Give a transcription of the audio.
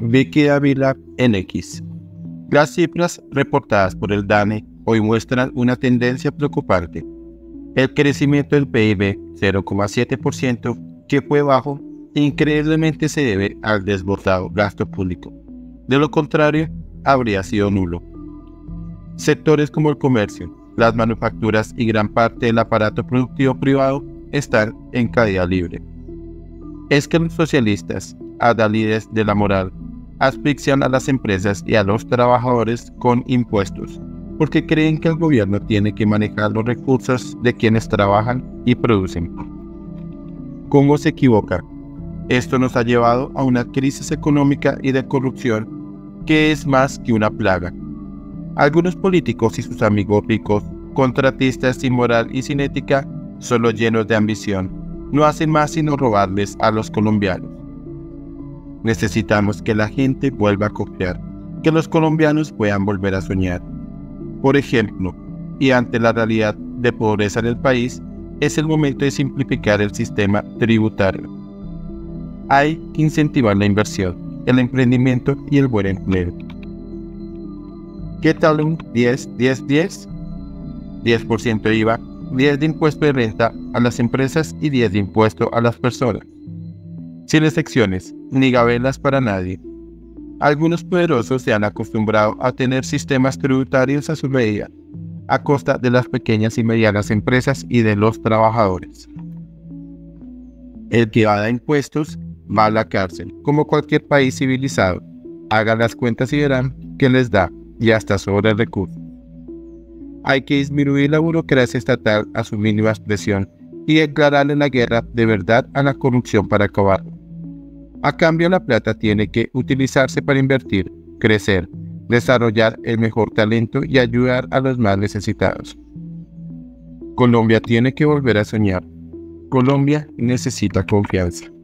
Vicky Dávila en X. Las cifras reportadas por el DANE hoy muestran una tendencia preocupante. El crecimiento del PIB, 0,7%, que fue bajo, increíblemente se debe al desbordado gasto público. De lo contrario, habría sido nulo. Sectores como el comercio, las manufacturas y gran parte del aparato productivo privado están en caída libre. Es que los socialistas, adalides de la moral, asfixian a las empresas y a los trabajadores con impuestos, porque creen que el gobierno tiene que manejar los recursos de quienes trabajan y producen. ¿Cómo se equivoca? Esto nos ha llevado a una crisis económica y de corrupción que es más que una plaga. Algunos políticos y sus amigos ricos, contratistas sin moral y sin ética, solo llenos de ambición, no hacen más sino robarles a los colombianos. Necesitamos que la gente vuelva a confiar, que los colombianos puedan volver a soñar. Por ejemplo, y ante la realidad de pobreza del país, es el momento de simplificar el sistema tributario. Hay que incentivar la inversión, el emprendimiento y el buen empleo. ¿Qué tal un 10-10-10? 10% de IVA, 10% de impuesto de renta a las empresas y 10% de impuesto a las personas. Sin excepciones, ni gabelas para nadie. Algunos poderosos se han acostumbrado a tener sistemas tributarios a su medida, a costa de las pequeñas y medianas empresas y de los trabajadores. El que evada impuestos va a la cárcel, como cualquier país civilizado. Hagan las cuentas y verán que les da, y hasta sobre recursos. Hay que disminuir la burocracia estatal a su mínima expresión y declararle la guerra de verdad a la corrupción para acabarla. A cambio, la plata tiene que utilizarse para invertir, crecer, desarrollar el mejor talento y ayudar a los más necesitados. Colombia tiene que volver a soñar. Colombia necesita confianza.